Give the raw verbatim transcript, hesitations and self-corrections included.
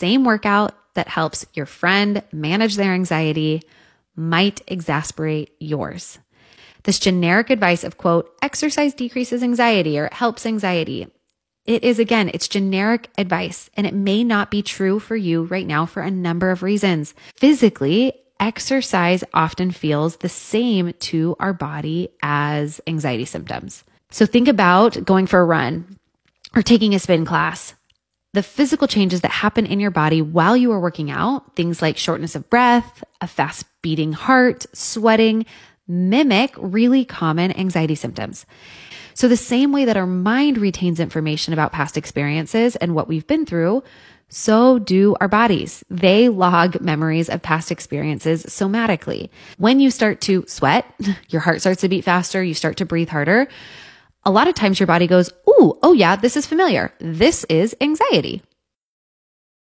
same workout that helps your friend manage their anxiety might exasperate yours. This generic advice of, quote, exercise decreases anxiety or it helps anxiety. It is, again, it's generic advice, and it may not be true for you right now for a number of reasons. Physically, exercise often feels the same to our body as anxiety symptoms. So think about going for a run or taking a spin class. The physical changes that happen in your body while you are working out, things like shortness of breath, a fast beating heart, sweating, mimic really common anxiety symptoms. So the same way that our mind retains information about past experiences and what we've been through, so do our bodies. They log memories of past experiences somatically. When you start to sweat, your heart starts to beat faster, you start to breathe harder. A lot of times your body goes, ooh, oh yeah, this is familiar. This is anxiety.